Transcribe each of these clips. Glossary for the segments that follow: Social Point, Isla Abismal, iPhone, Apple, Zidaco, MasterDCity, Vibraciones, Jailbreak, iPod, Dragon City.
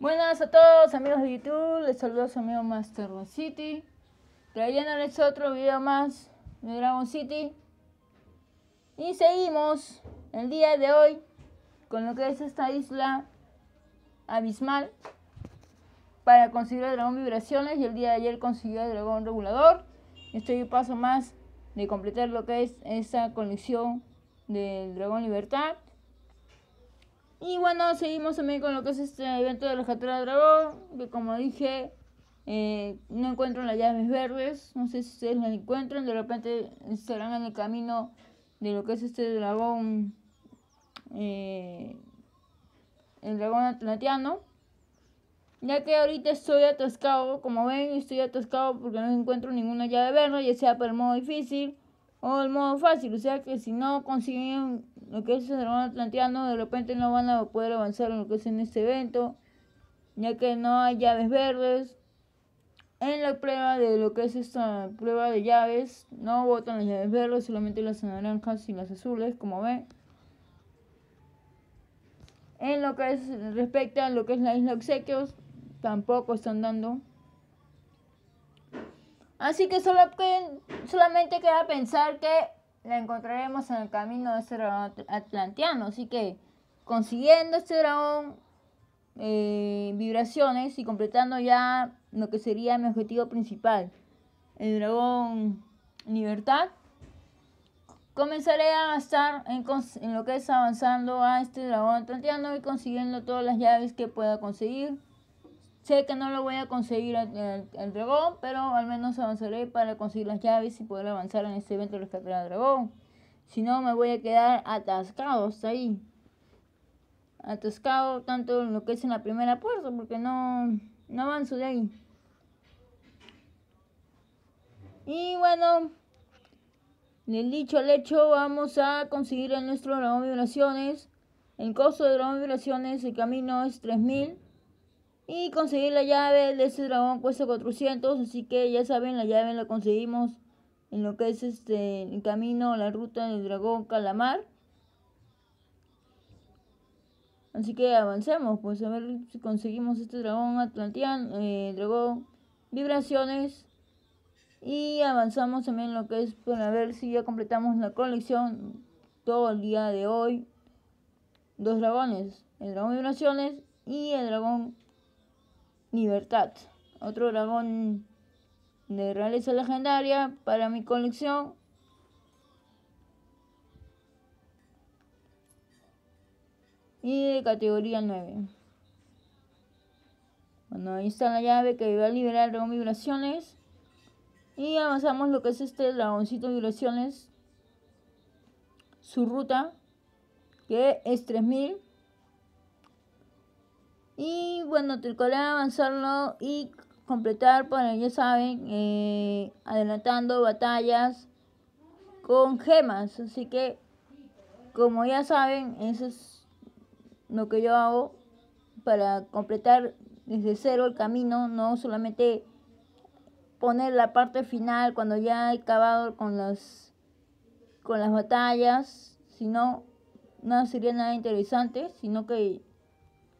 Buenas a todos amigos de YouTube, les saludo a su amigo MasterDCity, trayéndoles otro video más de Dragon City. Y seguimos el día de hoy con lo que es esta isla abismal para conseguir el dragón vibraciones, y el día de ayer consiguió el dragón regulador. Estoy un paso más de completar lo que es esa colección del dragón libertad. Y bueno, seguimos también con lo que es este evento de la captura de dragón, que como dije, no encuentro las llaves verdes, no sé si ustedes las encuentran, de repente estarán en el camino de lo que es este dragón, el dragón atlanteano, ya que ahorita estoy atascado, como ven, estoy atascado porque no encuentro ninguna llave verde, ya sea por el modo difícil o el modo fácil, o sea que si no consiguen lo que es el dragón atlanteano, de repente no van a poder avanzar en lo que es en este evento, ya que no hay llaves verdes. En la prueba de lo que es esta prueba de llaves, no botan las llaves verdes, solamente las naranjas y las azules, como ven. En lo que es respecto a lo que es la isla obsequios, tampoco están dando. Así que solamente queda pensar que la encontraremos en el camino de este dragón atlanteano. Así que consiguiendo este dragón vibraciones y completando ya lo que sería mi objetivo principal, el dragón libertad, comenzaré a avanzar en lo que es avanzando a este dragón atlanteano y consiguiendo todas las llaves que pueda conseguir. Sé que no lo voy a conseguir el dragón, pero al menos avanzaré para conseguir las llaves y poder avanzar en este evento de rescatar al dragón. Si no, me voy a quedar atascado hasta ahí. Atascado tanto en lo que es en la primera puerta, porque no avanzo de ahí. Y bueno, del dicho al hecho, vamos a conseguir a nuestro dragón vibraciones. El costo de dragón vibraciones, el camino es 3000. Y conseguir la llave de ese dragón cuesta 400, así que ya saben, la llave la conseguimos en lo que es el camino, la ruta del dragón calamar. Así que avancemos, pues a ver si conseguimos este dragón atlanteano, dragón vibraciones. Y avanzamos también lo que es para ver si ya completamos la colección todo el día de hoy. Dos dragones, el dragón vibraciones y el dragón libertad, otro dragón de realeza legendaria para mi colección. Y de categoría 9. Bueno, ahí está la llave que va a liberar el dragón vibraciones. Y avanzamos lo que es este dragoncito vibraciones. Su ruta, que es 3000. Y bueno, trataré de avanzarlo y completar para, ya saben, adelantando batallas con gemas. Así que, como ya saben, eso es lo que yo hago para completar desde cero el camino. No solamente poner la parte final cuando ya he acabado con las batallas, sino no sería nada interesante, sino que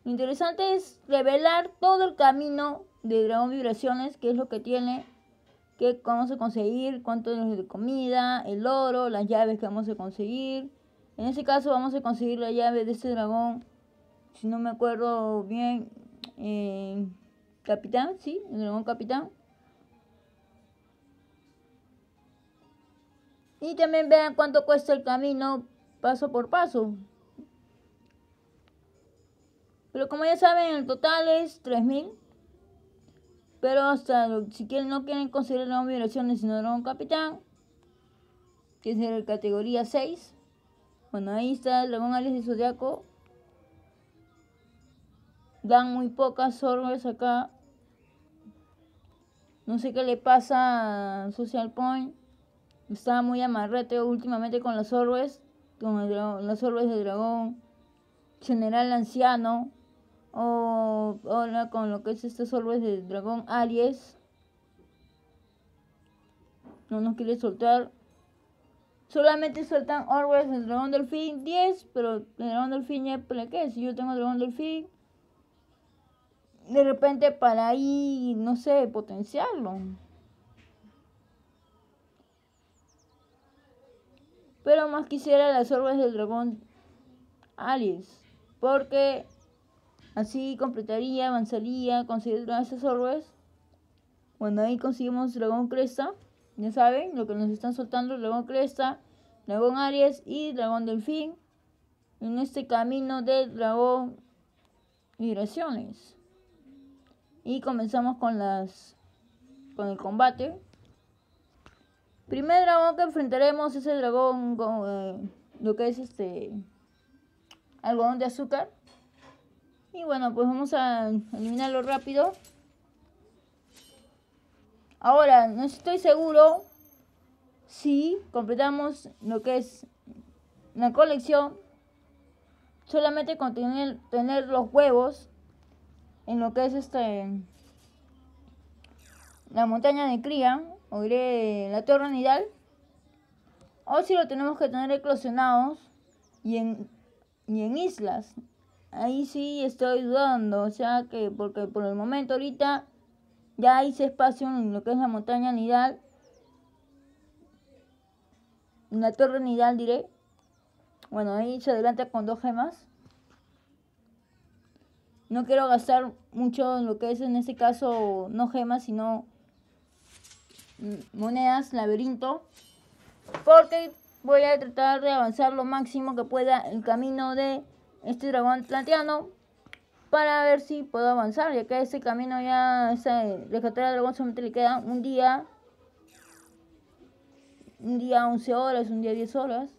lo interesante es revelar todo el camino de dragón vibraciones, qué es lo que tiene, qué vamos a conseguir, cuánto es de comida, el oro, las llaves que vamos a conseguir. En este caso vamos a conseguir la llave de este dragón, si no me acuerdo bien, capitán, sí, el dragón capitán. Y también vean cuánto cuesta el camino paso por paso. Pero como ya saben, el total es 3000. Pero hasta si quieren, no quieren conseguir el dragón vibraciones, sino el dragón capitán, que es de categoría 6. Bueno, ahí está el dragón Aries de Zodiaco. Dan muy pocas orbes acá. No sé qué le pasa a Social Point. Está muy amarrete últimamente con las orbes. Las orbes del dragón general anciano. O ahora con lo que es estas orbes del dragón Aries. No nos quiere soltar. Solamente sueltan orbes del dragón delfín 10. Pero el dragón delfín ya para qué. Si yo tengo dragón delfín. de repente para ahí, no sé, potenciarlo. Pero más quisiera las orbes del dragón Alice, porque así completaría, avanzaría, conseguir esas orbes. Bueno, ahí conseguimos dragón cresta, ya saben, lo que nos están soltando, dragón cresta, dragón Aries y dragón delfín, en este camino del dragón migraciones. Y comenzamos con el combate. Primer dragón que enfrentaremos es el dragón con lo que es algodón de azúcar. Y bueno, pues vamos a eliminarlo rápido. Ahora, no estoy seguro si completamos lo que es la colección solamente con tener los huevos en lo que es la montaña de cría. O iré la torre nidal, o si lo tenemos que tener eclosionados y en islas. Ahí sí estoy dudando, o sea que porque por el momento ahorita ya hice espacio en lo que es la montaña nidal, la torre nidal diré. Bueno, ahí se adelanta con 2 gemas. No quiero gastar mucho en lo que es, en este caso, no gemas sino monedas, laberinto, porque voy a tratar de avanzar lo máximo que pueda el camino de este dragón atlanteano, para ver si puedo avanzar, ya que este camino ya, rescatar al dragón, solamente le queda un día 11 horas, un día 10 horas,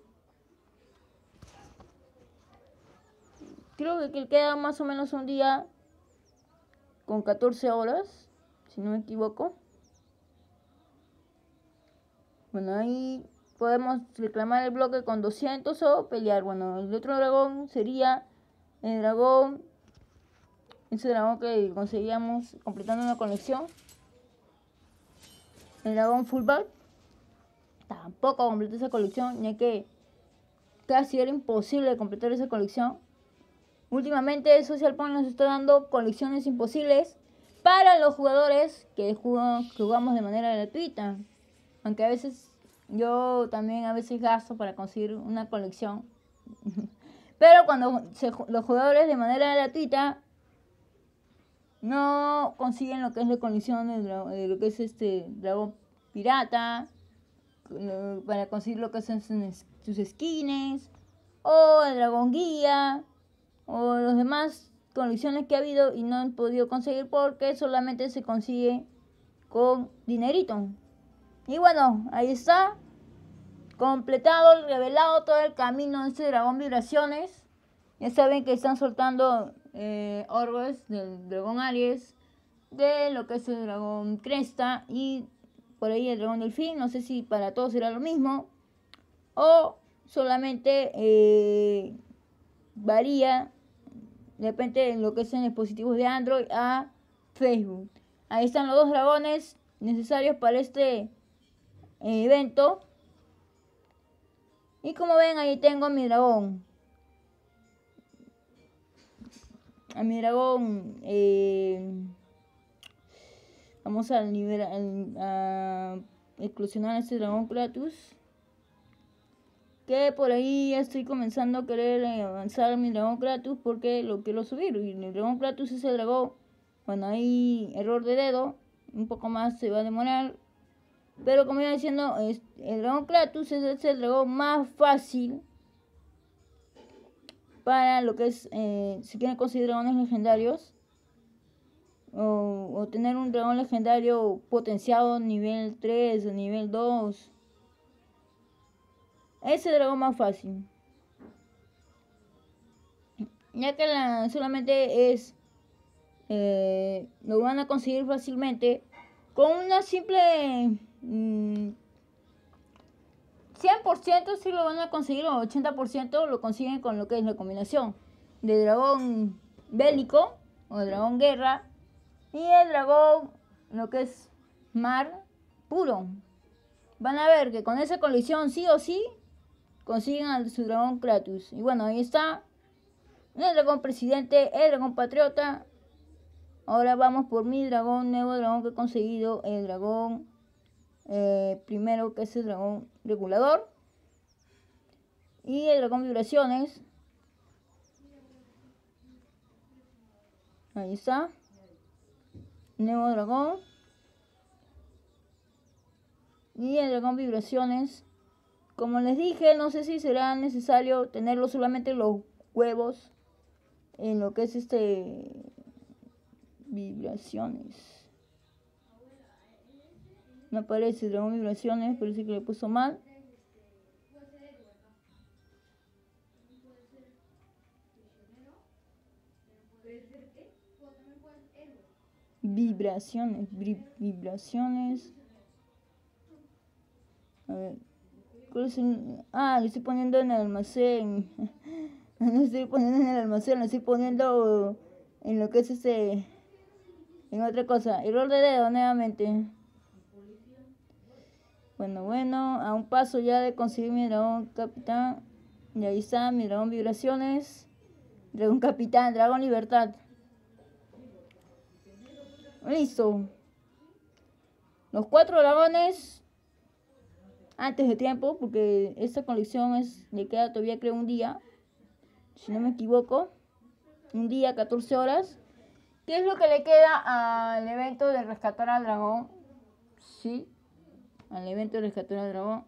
creo que queda más o menos un día con 14 horas, si no me equivoco. Bueno, ahí podemos reclamar el bloque con 200 o pelear. Bueno, el otro dragón sería el dragón, ese dragón que conseguíamos completando una colección. El dragón fullback. Tampoco completé esa colección, ya que casi era imposible completar esa colección. Últimamente Social Point nos está dando colecciones imposibles para los jugadores que jugamos de manera gratuita. Aunque a veces yo también gasto para conseguir una colección. Pero cuando los jugadores de manera gratuita no consiguen lo que es la colección de lo que es dragón pirata, para conseguir lo que son sus skins, o el dragón guía, o los demás colecciones que ha habido y no han podido conseguir porque solamente se consigue con dinerito. Y bueno, ahí está, completado, revelado todo el camino de este dragón vibraciones. Ya saben que están soltando orbes del dragón Aries, de lo que es el dragón cresta y por ahí el dragón delfín. No sé si para todos será lo mismo o solamente varía de repente en lo que son dispositivos de Android a Facebook. Ahí están los 2 dragones necesarios para este evento. Y como ven, ahí tengo mi dragón, a mi dragón. Vamos a liberar, a exclusionar a este dragón Kratos, que por ahí ya estoy comenzando a querer avanzar mi dragón Kratos porque lo quiero subir. Y el dragón Kratos es el dragón, bueno, hay error de dedo, un poco más se va a demorar. Pero como iba diciendo, el dragón Kratos es el dragón más fácil para lo que es, si quieren conseguir dragones legendarios o tener un dragón legendario potenciado nivel 3 o nivel 2. Es el dragón más fácil, ya que solamente es, lo van a conseguir fácilmente con una simple 100% si lo van a conseguir, o 80% lo consiguen con lo que es la combinación de dragón bélico o dragón guerra y el dragón lo que es mar puro. Van a ver que con esa colección sí o sí consiguen a su dragón Kratos. Y bueno, ahí está el dragón presidente, el dragón patriota, Ahora vamos por mi dragón, nuevo dragón que he conseguido, el dragón primero, que es el dragón regulador. Y el dragón vibraciones. Ahí está. Nuevo dragón. Y el dragón vibraciones. Como les dije, no sé si será necesario tenerlo solamente los huevos. En lo que es vibraciones. No aparece el dragón vibraciones, parece que le puso mal. Vibraciones. A ver. ¿Cuál es el? Ah, lo estoy poniendo en el almacén. No estoy poniendo en el almacén, lo estoy poniendo en lo que es en otra cosa. Error de dedo nuevamente. Bueno, a un paso ya de conseguir mi dragón capitán. Y ahí está, mi dragón vibraciones. Dragón capitán, dragón libertad. Listo. Los 4 dragones antes de tiempo, porque esta colección le queda todavía, creo, un día, si no me equivoco, un día, 14 horas, que es lo que le queda al evento de rescatar al dragón. Sí, al evento de rescatar al dragón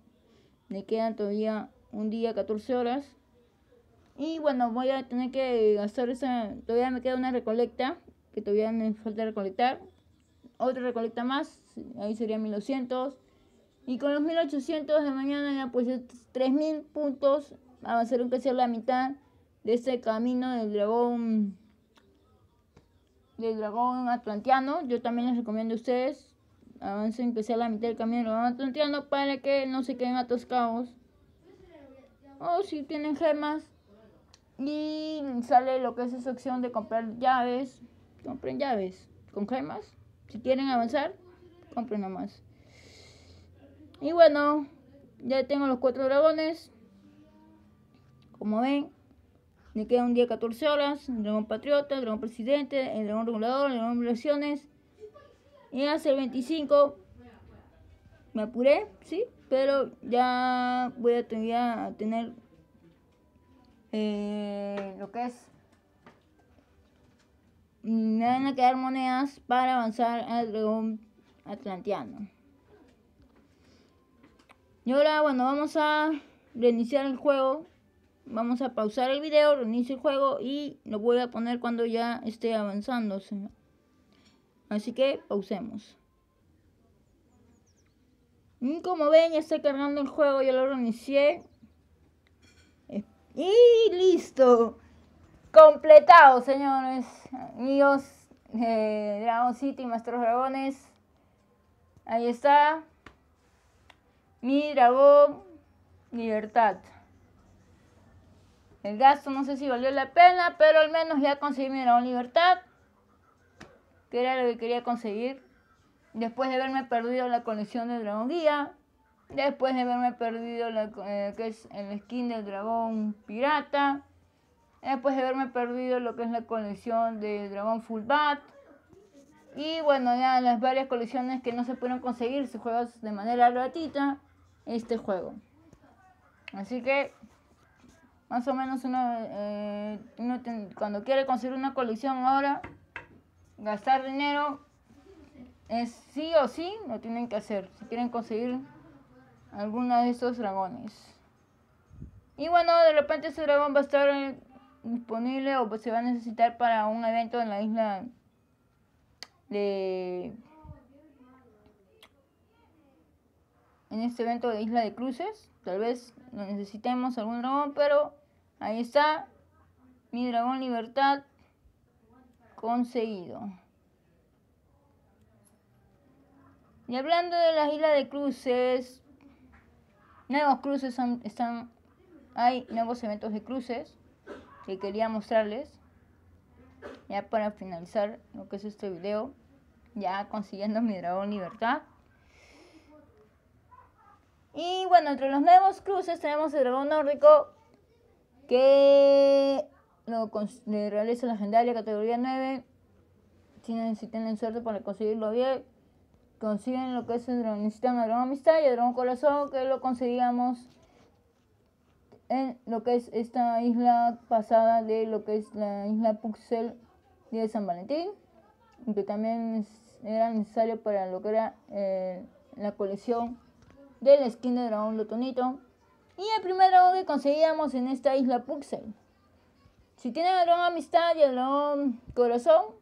le quedan todavía un día, 14 horas. Y bueno, voy a tener que gastar esa, todavía me queda una recolecta que todavía me falta recolectar, otra recolecta más, ahí sería 1200, y con los 1800 de mañana ya pues 3000 puntos, avanzaron que sea la mitad de este camino del dragón atlantiano. Yo también les recomiendo a ustedes, avancen que sea la mitad del camino del dragón atlantiano para que no se queden atascados, o si tienen gemas, y sale lo que es esa opción de comprar llaves. Compren llaves con gemas. Si quieren avanzar, compren nomás. Y bueno, ya tengo los 4 dragones. Como ven, me queda un día, 14 horas. El dragón patriota, el dragón presidente, el dragón regulador, el dragón vibraciones. Y hace el 25 me apuré, sí, pero ya voy a tener lo que es. Me van a quedar monedas para avanzar al dragón atlantiano. Y ahora, bueno, vamos a reiniciar el juego. Vamos a pausar el video, reinicio el juego y lo voy a poner cuando ya esté avanzándose. Así que pausemos. Y como ven, ya está cargando el juego, ya lo reinicié. Y listo. Completado, señores, amigos, Dragon City, Maestros Dragones. Ahí está. Mi dragón, libertad. El gasto no sé si valió la pena, pero al menos ya conseguí mi dragón libertad, que era lo que quería conseguir. Después de haberme perdido la colección del dragón guía. Después de haberme perdido que es el skin del dragón pirata. Después de haberme perdido lo que es la colección de dragón fullback. Y bueno, ya las varias colecciones que no se pudieron conseguir. Se juegan de manera gratuita este juego. Así que más o menos uno cuando quiere conseguir una colección ahora, gastar dinero es sí o sí lo tienen que hacer si quieren conseguir alguna de estos dragones. Y bueno, de repente ese dragón va a estar disponible o pues se va a necesitar para un evento en la isla de en este evento de isla de cruces. Tal vez lo necesitemos algún dragón, pero ahí está mi dragón libertad conseguido. Y hablando de la isla de cruces, nuevos cruces hay nuevos eventos de cruces que quería mostrarles. Ya para finalizar lo que es este video, ya consiguiendo mi dragón libertad. Y bueno, entre los nuevos cruces tenemos el dragón nórdico, que lo realiza la legendaria categoría 9, si tienen suerte para conseguirlo bien, consiguen lo que es el dragón. Necesitan el dragón amistad y el dragón corazón, que lo conseguíamos en lo que es esta isla pasada, de lo que es la isla Puxel de San Valentín, que también era necesario para lo que era la colección de la skin de dragón Lotonito. Y el primer dragón que conseguíamos en esta isla Puxel. Si tienen el dragón amistad y el dragón corazón,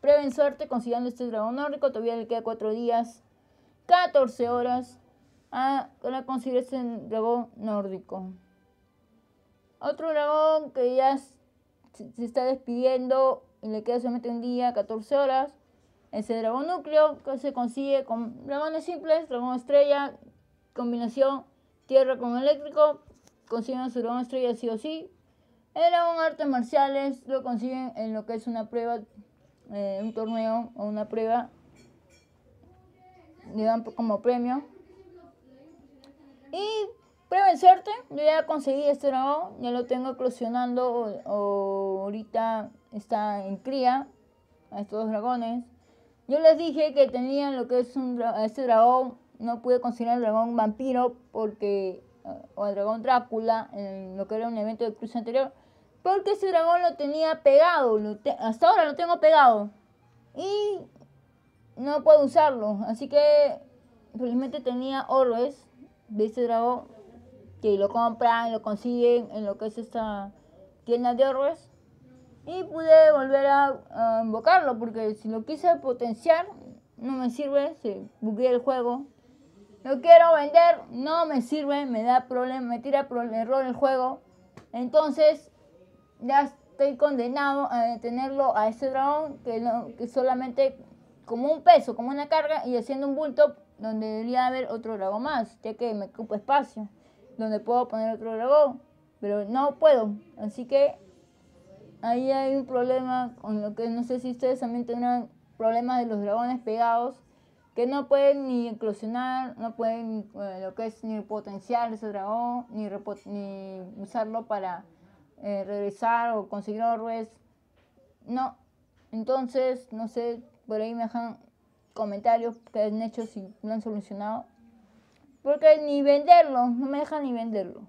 prueben suerte consiguiendo este dragón nórdico. Todavía le queda 4 días, 14 horas para conseguir este dragón nórdico. Otro dragón que ya se está despidiendo y le queda solamente un día, 14 horas. Es el dragón núcleo, que se consigue con dragones simples, dragón estrella, combinación tierra con eléctrico. Consiguen su dragón estrella sí o sí. El dragón artes marciales lo consiguen en lo que es una prueba, un torneo o una prueba, le dan como premio. Y prueben suerte, yo ya conseguí este dragón, ya lo tengo eclosionando, o ahorita está en cría a estos dos dragones. Yo les dije que tenían lo que es este dragón, no pude conseguir el dragón vampiro porque, o el dragón Drácula en lo que era un evento de cruce anterior, porque ese dragón lo tenía pegado, hasta ahora lo tengo pegado y no puedo usarlo. Así que felizmente tenía orbes de este dragón, que lo compran, lo consiguen en lo que es esta tienda de orbes, y pude volver a invocarlo, porque si lo quise potenciar no me sirve, se buguea el juego. Lo quiero vender, no me sirve, me da problema, me tira error el juego. Entonces ya estoy condenado a detenerlo a este dragón, que solamente como un peso, como una carga, y haciendo un bulto donde debería haber otro dragón más, ya que me ocupa espacio donde puedo poner otro dragón, pero no puedo. Así que ahí hay un problema con lo que no sé si ustedes también tendrán problemas de los dragones pegados, que no pueden ni eclosionar, no pueden lo que es ni potenciar ese dragón, ni usarlo para regresar o conseguir orbes. No, entonces no sé, por ahí me dejan comentarios que han hecho si lo han solucionado, porque ni venderlo, no me dejan ni venderlo.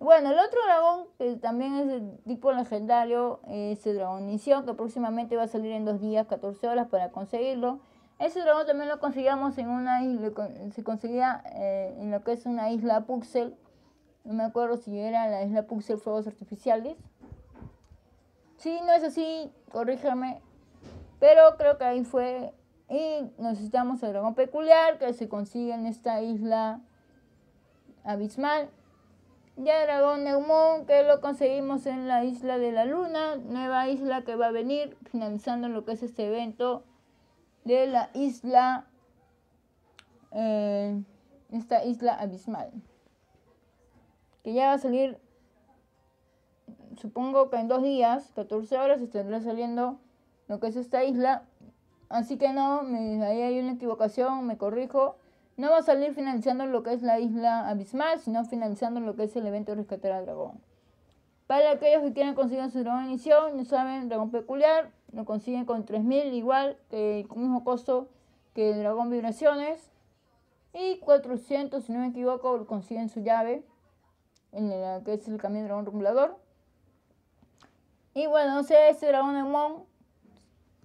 Bueno, el otro dragón que también es de tipo legendario es el dragón Nición, que próximamente va a salir en 2 días, 14 horas para conseguirlo. Ese dragón también lo conseguíamos en una isla, se conseguía en lo que es una isla Puxel. No me acuerdo si era la isla Puxel Fuegos Artificiales. Si no es así, corríjame. Pero creo que ahí fue. Y necesitamos el dragón peculiar, que se consigue en esta isla Abismal. Ya el dragón Neumón, que lo conseguimos en la isla de la Luna. Nueva isla que va a venir, finalizando lo que es este evento de la isla. Esta isla Abismal, que ya va a salir, supongo que en 2 días, 14 horas, estará saliendo lo que es esta isla. Así que no, ahí hay una equivocación, me corrijo. No va a salir finalizando lo que es la isla Abismal, sino finalizando lo que es el evento de rescatar al dragón. Para aquellos que quieran conseguir su dragón inicio, no saben, dragón peculiar, lo consiguen con 3000, igual que el mismo costo que el dragón vibraciones. Y 400, si no me equivoco, lo consiguen su llave, en la que es el camino del dragón regulador. Y bueno, no sé, este dragón de Mon,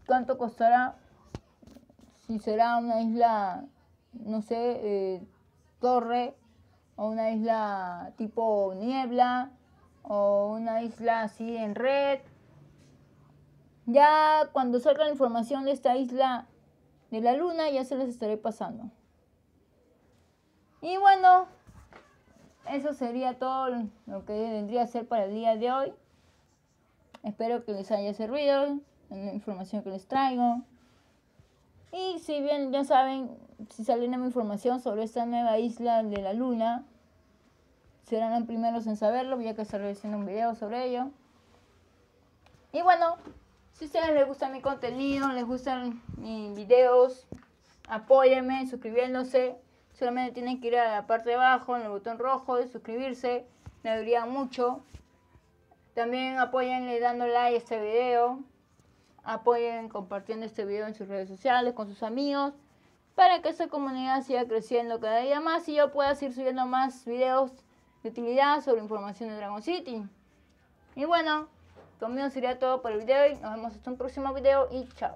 cuánto costará, si será una isla, no sé, torre, o una isla tipo niebla, o una isla así en red. Ya cuando salga la información de esta isla de la Luna, ya se les estaré pasando. Y bueno, eso sería todo lo que vendría a ser para el día de hoy. Espero que les haya servido la información que les traigo. Y si bien ya saben, si sale una información sobre esta nueva isla de la Luna, serán los primeros en saberlo, ya que estaré haciendo un video sobre ello. Y bueno, si a ustedes les gusta mi contenido, les gustan mis videos, apóyenme suscribiéndose. Solamente tienen que ir a la parte de abajo, en el botón rojo de suscribirse, me ayudaría mucho. También apóyenle dando like a este video, Apoyen compartiendo este video en sus redes sociales, con sus amigos, para que esta comunidad siga creciendo cada día más y yo pueda seguir subiendo más videos de utilidad sobre información de Dragon City. Y bueno, conmigo sería todo por el video y nos vemos en un próximo video y chao.